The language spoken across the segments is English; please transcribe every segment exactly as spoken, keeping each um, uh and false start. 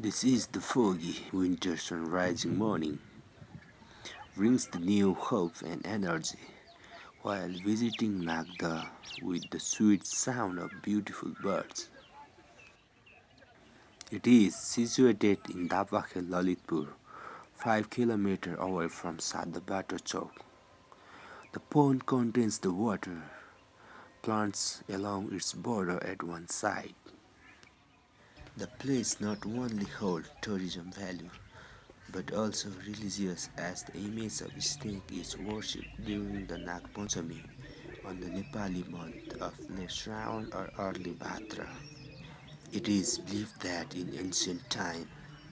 This is the foggy winter sun rising morning. Brings the new hope and energy while visiting Nagdaha with the sweet sound of beautiful birds. It is situated in Dhapakhel, Lalitpur, five kilometers away from Satdobato Chowk. The pond contains the water plants along its border at one side. The place not only holds tourism value, but also religious, as the image of snake is worshipped during the Nag Panchami on the Nepali month of late Srawan or early Bhadra. It is believed that in ancient time,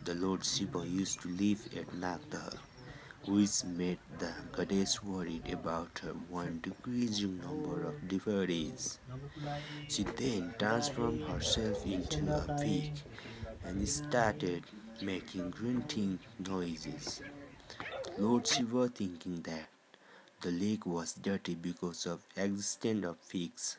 the Lord Shiva used to live at Nagdaha, which made the goddess worried about her one decreasing number of devotees. She then transformed herself into a pig and started making grunting noises. Lord Shiva, thinking that the lake was dirty because of existence of pigs,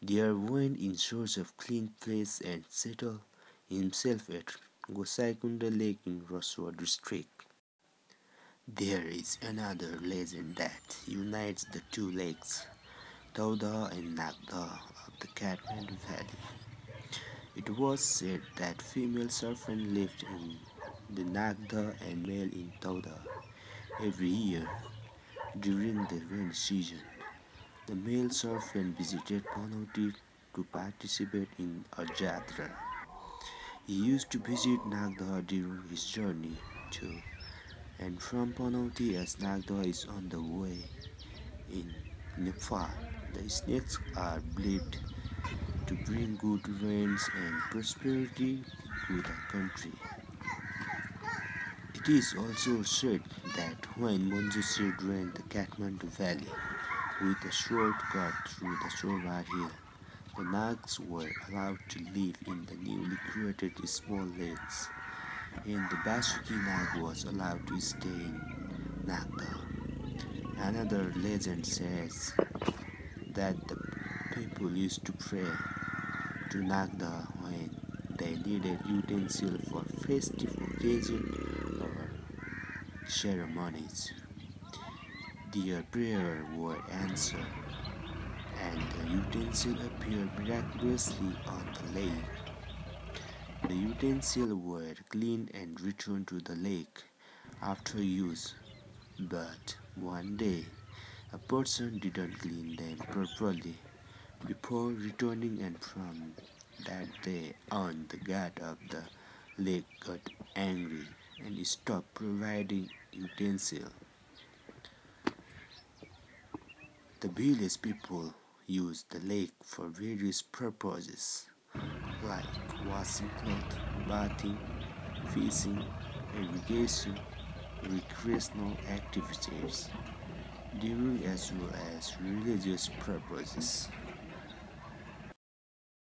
there went in search of clean place and settled himself at Gosaikunda Lake in Rasuwa district. There is another legend that unites the two lakes, Dhapakhel and Nagdaha, of the Catman Valley. It was said that female serpent lived in the Nagdaha and male in Dhapakhel. Every year, during the rain season, the male serpent visited Panauti to participate in a jatra. He used to visit Nagdaha during his journey too. And from Panauti, as Nagdaha is on the way in Nepal, the snakes are believed to bring good rains and prosperity to the country. It is also said that when Manjushree drained the Kathmandu Valley with a short cut through the Chobhar hill, the Nags were allowed to live in the newly created small lakes, and the Basuki Naga was allowed to stay in Nagdaha. Another legend says that the people used to pray to Nagdaha when they needed utensils for festive occasions or ceremonies. Their prayers were answered, and the utensils appeared miraculously on the lake. The utensils were cleaned and returned to the lake after use, but one day a person didn't clean them properly before returning, and from that day on the god of the lake got angry and stopped providing utensils. The village people used the lake for various purposes, like washing clothes, bathing, fishing, irrigation, recreational activities, during as well as religious purposes.